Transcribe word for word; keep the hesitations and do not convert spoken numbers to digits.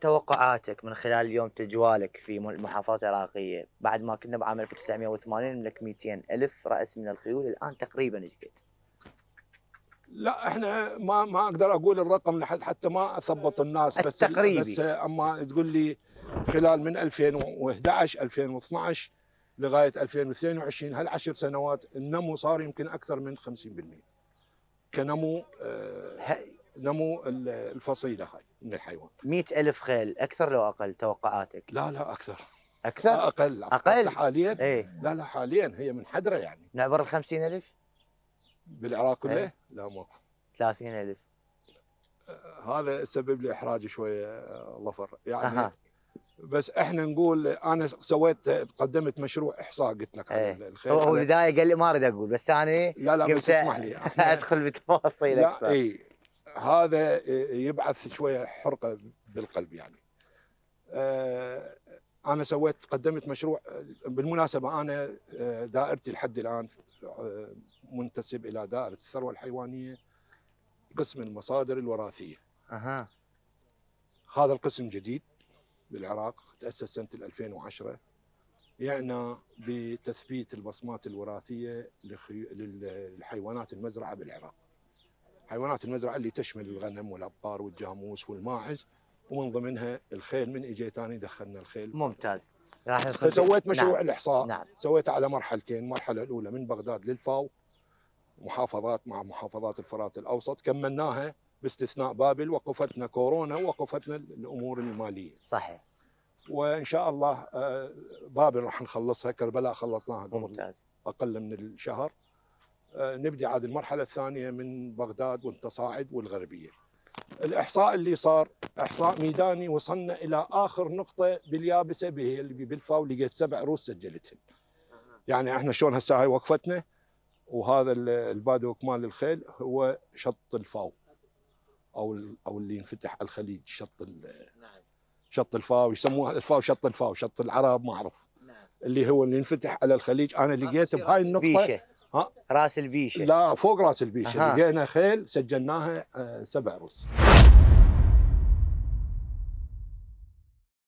توقعاتك من خلال اليوم تجوالك في المحافظات العراقية بعد ما كنا بعام ألف وتسعمئة وثمانين ملك مئتين ألف رأس من الخيول، الآن تقريبا ايش قد؟ لا احنا ما ما اقدر اقول الرقم لحد حتى ما اثبط الناس، بس التقريبي. بس اما تقول لي خلال من ألفين وأحد عشر ألفين واثنعش لغايه ألفين واثنين وعشرين هالعشر سنوات النمو صار يمكن اكثر من خمسين بالمئة كنمو آه نمو الفصيله هاي من الحيوان. مئة ألف خيل اكثر لو اقل توقعاتك؟ لا لا اكثر اكثر اقل اقل حاليا ايه؟ لا لا حاليا هي منحدره يعني نعبر ال خمسين ألف بالعراق كله؟ ايه؟ لا ماكو ثلاثين ألف. هذا سبب لي احراج شويه ظفر يعني أه. بس احنا نقول انا سويت قدمت مشروع احصاء قلت لك ايه. على الخيل هو البدايه قال لي ما اريد اقول بس انا لا لا بس اسمح لي ادخل بالتفاصيل اكثر. اي هذا يبعث شويه حرقه بالقلب يعني. اه انا سويت قدمت مشروع بالمناسبه انا دائرتي لحد الان منتسب الى دائره الثروه الحيوانيه قسم المصادر الوراثيه. اها هذا القسم جديد بالعراق تاسس سنه ألفين وعشرة يعنى بتثبيت البصمات الوراثيه للحيوانات المزرعه بالعراق. حيوانات المزرعه اللي تشمل الغنم والابقار والجاموس والماعز ومن ضمنها الخيل. من اجيتاني دخلنا الخيل. ممتاز. راح ندخل. سويت مشروع نعم. الاحصاء نعم. سويته على مرحلتين، المرحله الاولى من بغداد للفاو محافظات مع محافظات الفرات الاوسط، كملناها باستثناء بابل وقفتنا كورونا وقفتنا الامور الماليه. صحيح. وان شاء الله بابل راح نخلصها، كربلاء خلصناها ممتاز اقل من الشهر. نبدا عاد المرحله الثانيه من بغداد والتصاعد والغربيه. الاحصاء اللي صار احصاء ميداني، وصلنا الى اخر نقطه باليابسه به اللي بالفاو، لقيت سبع روس سجلتهم. يعني احنا شلون هسه هاي وقفتنا وهذا البادو مال الخيل هو شط الفاو او او اللي ينفتح الخليج، شط شط الفاو يسموه الفاو شط الفاو شط العرب ما اعرف اللي هو اللي ينفتح على الخليج. انا لقيت بهاي النقطه ها راس البيشه، لا فوق راس البيشه أه. لقينا خيل سجلناها سبع روس.